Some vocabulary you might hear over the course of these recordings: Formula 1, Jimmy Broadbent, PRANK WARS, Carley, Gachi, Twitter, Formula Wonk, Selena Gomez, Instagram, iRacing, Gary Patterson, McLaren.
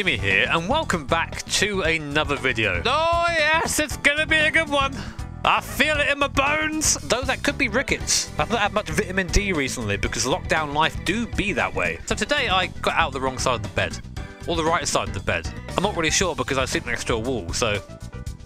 Jimmy here, and welcome back to another video. Oh yes, it's gonna be a good one. I feel it in my bones. Though that could be rickets. I've not had much vitamin D recently because lockdown life do be that way. So today I got out the wrong side of the bed, or the right side of the bed. I'm not really sure because I sleep next to a wall, so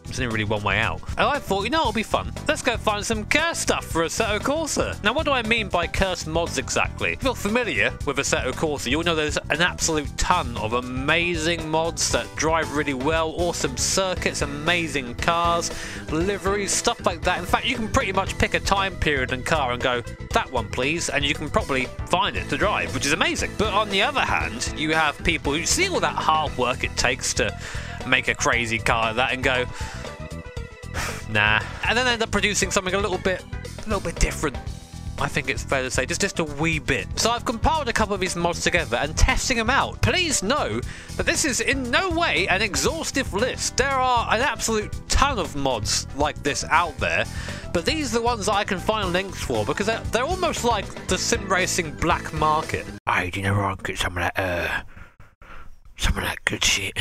there's only really one way out. And I thought, you know, it'll be fun. Let's go find some cursed stuff for Assetto Corsa. Now, what do I mean by cursed mods exactly? If you're familiar with Assetto Corsa, you'll know there's an absolute ton of amazing mods that drive really well, awesome circuits, amazing cars, liveries, stuff like that. In fact, you can pretty much pick a time period and car and go, that one please, and you can probably find it to drive, which is amazing. But on the other hand, you have people who see all that hard work it takes to make a crazy car like that and go, nah, and then end up producing something a little bit different. I think it's fair to say, just a wee bit. So I've compiled a couple of these mods together and testing them out. Please know that this is in no way an exhaustive list. There are an absolute ton of mods like this out there, but these are the ones that I can find links for because they're almost like the sim racing black market. Hey, do you know where I can get some of that good shit?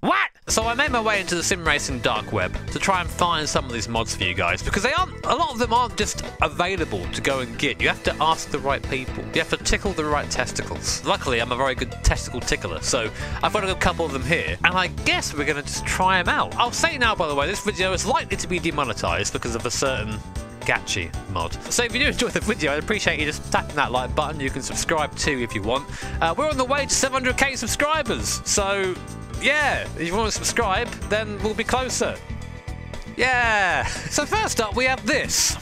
What? So I made my way into the sim racing dark web to try and find some of these mods for you guys, because a lot of them aren't just available to go and get. You have to ask the right people. You have to tickle the right testicles. Luckily, I'm a very good testicle tickler, so I've got a couple of them here, and I guess we're gonna just try them out. I'll say now, by the way, this video is likely to be demonetized because of a certain Gachi mod. So if you do enjoy the video, I'd appreciate you just tapping that like button. You can subscribe too if you want. We're on the way to 700k subscribers, so yeah, if you want to subscribe, then we'll be closer. Yeah! So first up, we have this.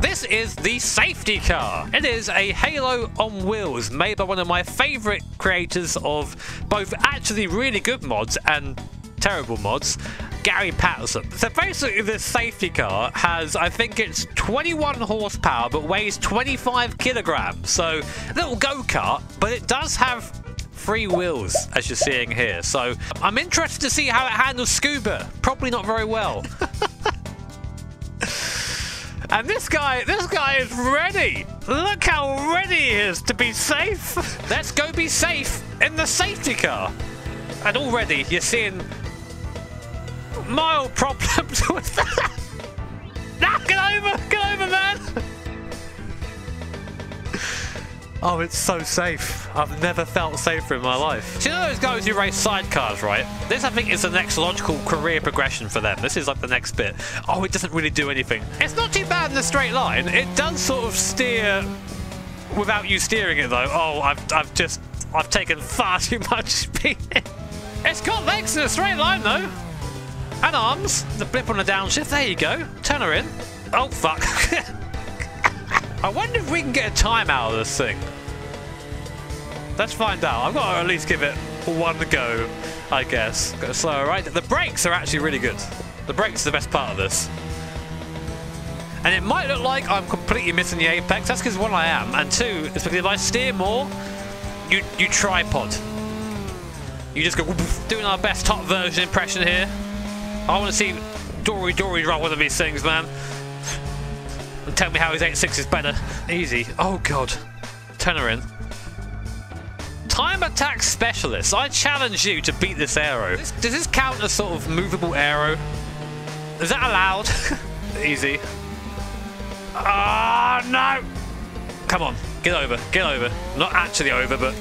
This is the safety car. It is a Halo on wheels made by one of my favourite creators of both actually really good mods and terrible mods, Gary Patterson. So basically this safety car has, I think it's 21 horsepower but weighs 25 kilograms. So a little go-kart, but it does have three wheels, as you're seeing here, so I'm interested to see how it handles scuba. Probably not very well. And this guy is ready. Look how ready he is to be safe. Let's go be safe in the safety car. And already you're seeing mild problems with that. Now get over, man. Oh, it's so safe. I've never felt safer in my life. So you know those guys who race sidecars, right? This, I think, is the next logical career progression for them. This is like the next bit. Oh, it doesn't really do anything. It's not too bad in a straight line. It does sort of steer without you steering it, though. Oh, I've taken far too much speed. It's got legs in a straight line, though. And arms. The blip on the downshift. There you go. Turn her in. Oh, fuck. I wonder if we can get a time out of this thing. Let's find out. I've got to at least give it one go, I guess. Got to slow her right. The brakes are actually really good. The brakes are the best part of this. And it might look like I'm completely missing the apex. That's because one, I am, and two, it's because if I steer more, you tripod. You just go woof, doing our best top version impression here. I want to see Dory run one of these things, man. And tell me how his 8.6 is better. Easy. Oh god. Turn her in. Time attack specialist. I challenge you to beat this aero. Does this count as sort of movable aero? Is that allowed? Easy. Ah, no! Come on. Get over. Get over. Not actually over, but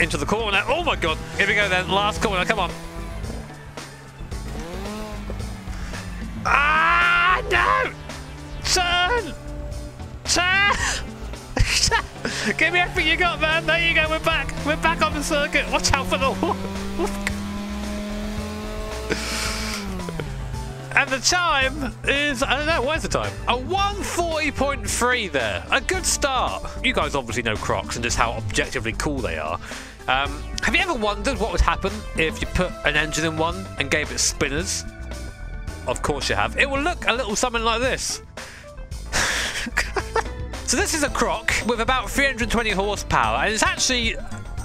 into the corner. Oh my god. Here we go then. Last corner. Come on. Ah, no! Turn! Give me everything you got, man. There you go. We're back. We're back on the circuit. Watch out for the wall. And the time is, I don't know. Where's the time? A 1:40.3 there. A good start. You guys obviously know Crocs and just how objectively cool they are. Have you ever wondered what would happen if you put an engine in one and gave it spinners? Of course you have. It will look a little something like this. So this is a Croc with about 320 horsepower, and it's actually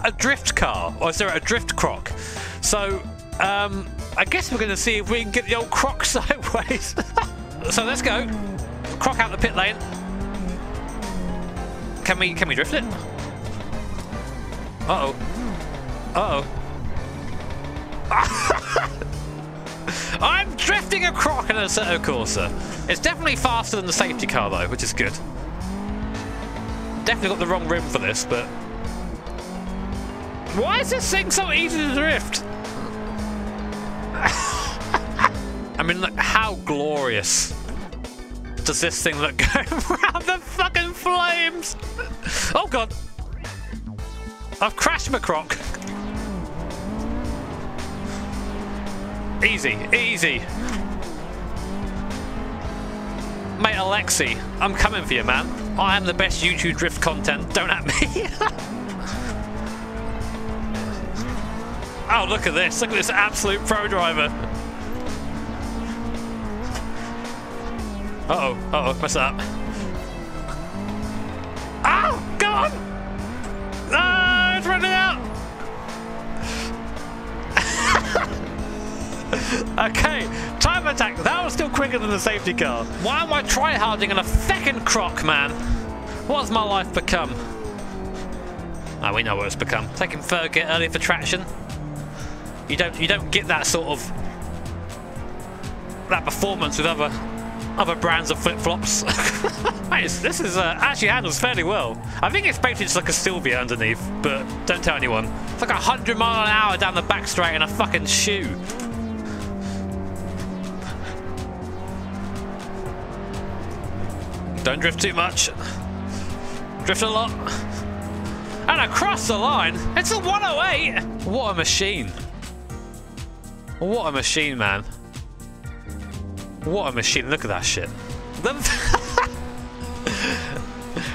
a drift car, or is there a drift Croc? So I guess we're going to see if we can get the old Croc sideways. So let's go. Croc out the pit lane. Can we drift it? Uh oh. Uh-oh. I'm drifting a croc in an Assetto Corsa. It's definitely faster than the safety car, though, which is good. Definitely got the wrong rim for this, but... Why is this thing so easy to drift? I mean, look, how glorious does this thing look going around the fucking flames? Oh, God. I've crashed my croc. Easy, easy. Mate, Alexi, I'm coming for you, man. I am the best YouTube drift content. Don't at me. Oh, look at this. Look at this absolute pro driver. Uh-oh. Uh-oh. Mess up. Oh, God! Ah, oh, it's running out! Okay. Time attack. That was still quicker than the safety car. Why am I tryharding in a feckin' croc, man? What has my life become? Oh, we know what it's become. Taking third gear early for traction. You don't get that sort of performance with other brands of flip-flops. This is actually handles fairly well. I think it's basically just like a Silvia underneath, but don't tell anyone. It's like 100 miles an hour down the back straight in a fucking shoe. Don't drift too much. Drift a lot. And across the line, it's a 108. What a machine. What a machine, man. What a machine. Look at that shit. The,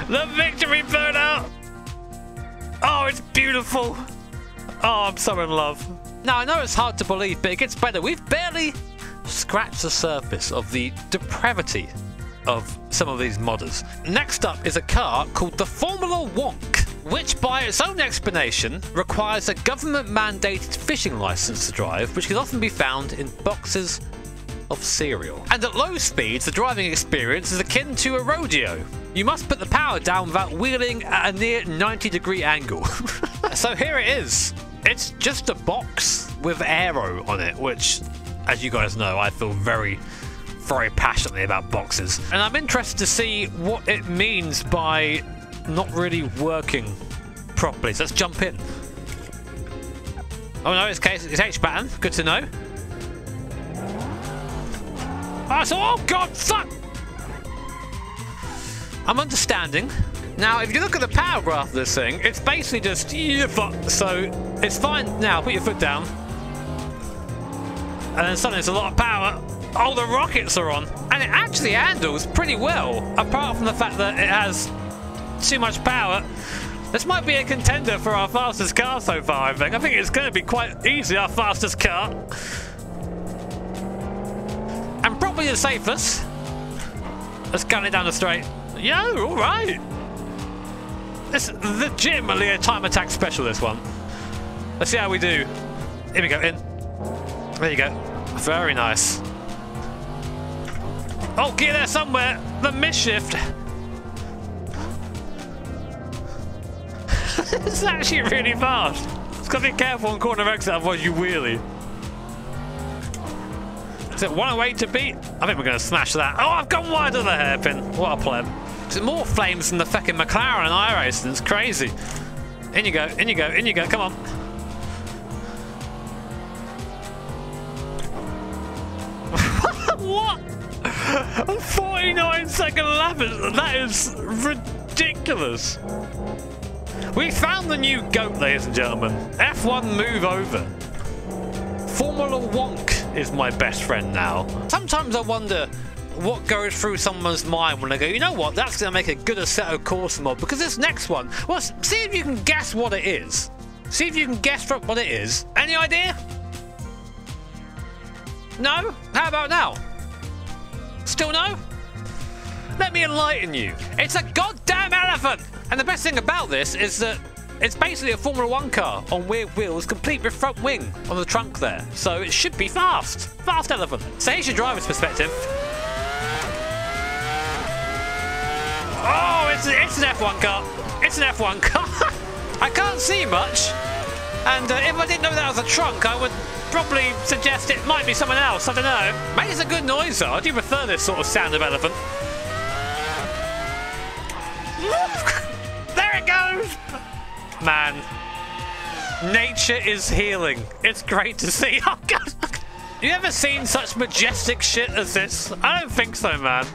the victory burnout. Oh, it's beautiful. Oh, I'm so in love. Now, I know it's hard to believe, but it gets better. We've barely scratched the surface of the depravity of some of these modders. Next up is a car called the Formula Wonk, which by its own explanation requires a government mandated fishing license to drive, which can often be found in boxes of cereal. And at low speeds, the driving experience is akin to a rodeo. You must put the power down without wheeling at a near 90-degree angle. So here it is. It's just a box with aero on it, which, as you guys know, I feel very passionately about boxes. And I'm interested to see what it means by not really working properly. So let's jump in. Oh no, it's H pattern. Good to know. Oh, so, oh God, fuck! I'm understanding. Now, if you look at the power graph of this thing, it's basically just you fuck. So it's fine now. Put your foot down, and then suddenly it's a lot of power. Oh, the rockets are on, and it actually handles pretty well, apart from the fact that it has too much power. This might be a contender for our fastest car so far. I think it's going to be quite easily our fastest car, and probably the safest. Let's gun it down the straight. Yo, all right, this is legitimately a time attack special, this one. Let's see how we do. Here we go. In there you go. Very nice. Oh, get there somewhere. The misshift. It's actually really fast. It's got to be careful on corner exit, otherwise you wheelie. Is it 108 to beat? I think we're going to smash that. Oh, I've gone wide of the hairpin. What a pleb. Is it more flames than the fucking McLaren and iRacing? It's crazy. In you go, in you go, in you go. Come on. What? A 49-second lap. That is ridiculous. We found the new GOAT, ladies and gentlemen. F1 move over. Formula Wonk is my best friend now. Sometimes I wonder what goes through someone's mind when they go, you know what, that's going to make a good Assetto Corsa mod, because this next one, well, see if you can guess what it is. See if you can guess what it is. Any idea? No? How about now? Still no? Let me enlighten you. It's a goddamn elephant! And the best thing about this is that it's basically a Formula 1 car on weird wheels, complete with front wing on the trunk there. So it should be fast. Fast elephant. So here's your driver's perspective. Oh, it's an F1 car. It's an F1 car. I can't see much. And if I didn't know that was a trunk, I would probably suggest it might be someone else. I don't know. Mate, it's a good noise, though. I do prefer this sort of sound of elephant. There it goes! Man. Nature is healing. It's great to see. Oh, God. You ever seen such majestic shit as this? I don't think so, man.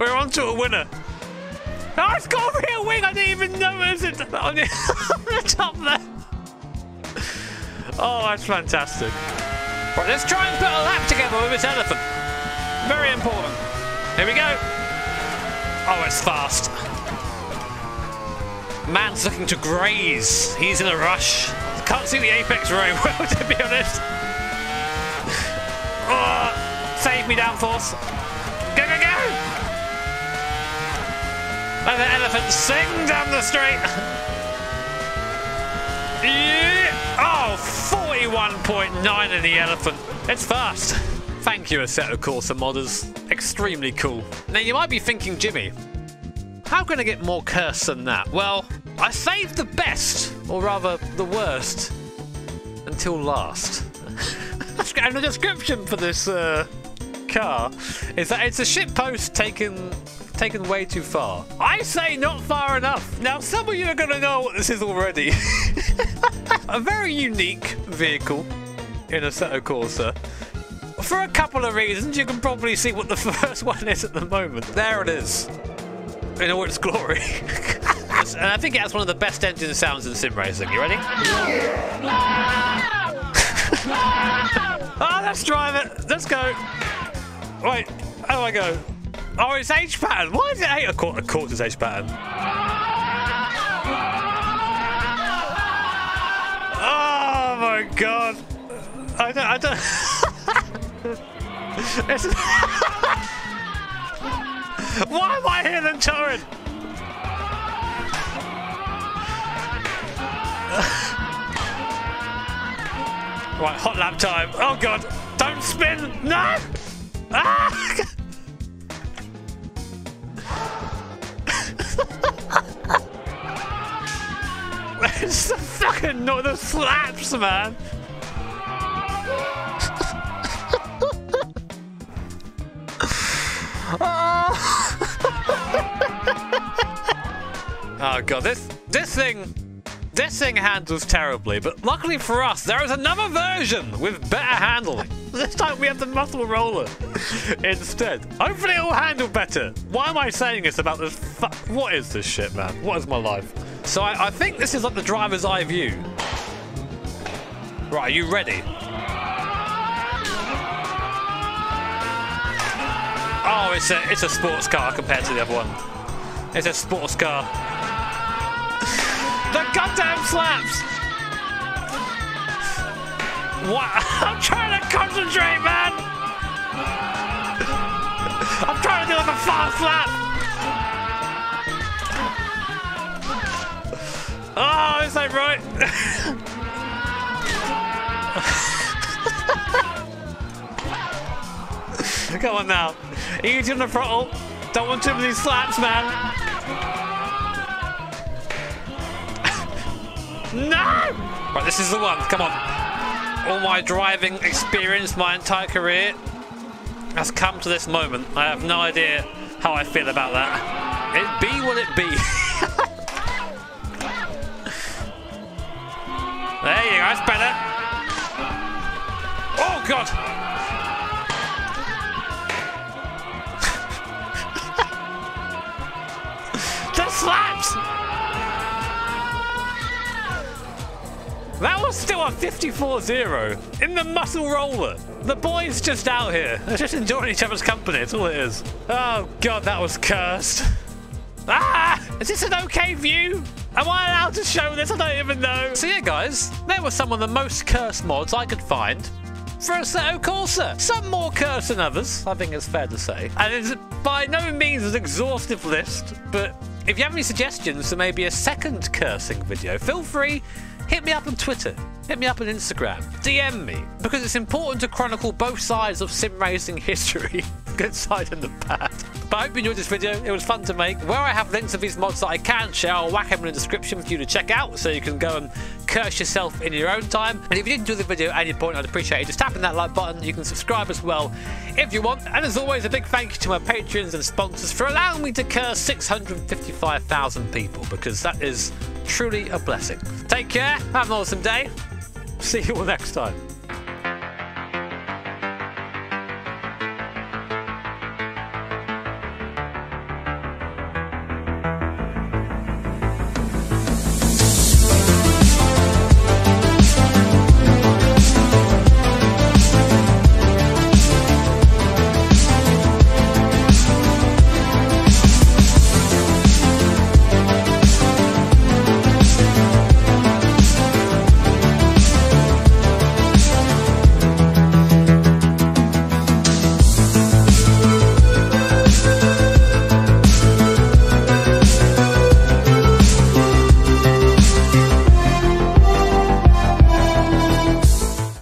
We're on to a winner. Oh, it's got a real wing! I didn't even notice it on the top there. Oh, that's fantastic. Right, let's try and put a lap together with this elephant. Very important. Here we go. Oh, it's fast. Man's looking to graze. He's in a rush. Can't see the apex very well, to be honest. Oh, save me, downforce. Go, go, go! Let the elephant sing down the straight. Yeah. Oh, 41.9 in the elephant. It's fast. Thank you, Assetto Corsa modders. Extremely cool. Now, you might be thinking, Jimmy, how can I get more cursed than that? Well, I saved the best, or rather the worst, until last. And the description for this car is that it's a shitpost taken way too far. I say not far enough. Now, some of you are gonna know what this is already. A very unique vehicle in Assetto Corsa. For a couple of reasons, you can probably see what the first one is at the moment. There it is. In all its glory. And I think it has one of the best engine sounds in sim racing. You ready? Oh, let's drive it. Let's go. Right, how do I go? Oh, it's H pattern. Why is it 8 o'clock? Of course it's H pattern. Oh my God. I don't. It's... Why am I here then, Torrin? Right, hot lap time. Oh God, don't spin! No! Ah! It's the fucking not the slaps, man. Oh! Oh God, this thing handles terribly, but luckily for us, there is another version with better handling. This time we have the muscle roller instead. Hopefully it will handle better. Why am I saying this about this? What is this shit, man? What is my life? So I think this is like the driver's eye view. Right, are you ready? Oh, it's a sports car compared to the other one. It's a sports car. The goddamn slaps! What? I'm trying to concentrate, man! I'm trying to do like a fast slap! Oh, this ain't right! Come on now. Easy on the throttle. Don't want too many slaps, man. No! Right, this is the one. Come on. All my driving experience, my entire career, has come to this moment. I have no idea how I feel about that. It be what it be. There you go. That's better. Oh God! The slaps! That was still a 54-0 in the muscle roller. The boys just out here. They're just enjoying each other's company. That's all it is. Oh God, that was cursed. Ah! Is this an okay view? Am I allowed to show this? I don't even know. So yeah, guys, there were some of the most cursed mods I could find for Assetto Corsa. Some more cursed than others, I think it's fair to say. And it's by no means an exhaustive list, but if you have any suggestions for maybe a second cursing video, feel free. Hit me up on Twitter, hit me up on Instagram, DM me, because it's important to chronicle both sides of sim racing history. inside in the pad. But I hope you enjoyed this video. It was fun to make. Where I have links of these mods that I can share, I'll whack them in the description for you to check out so you can go and curse yourself in your own time. And if you did enjoy the video at any point, I'd appreciate it. Just tapping that like button. You can subscribe as well if you want. And as always, a big thank you to my patrons and sponsors for allowing me to curse 655,000 people, because that is truly a blessing. Take care. Have an awesome day. See you all next time.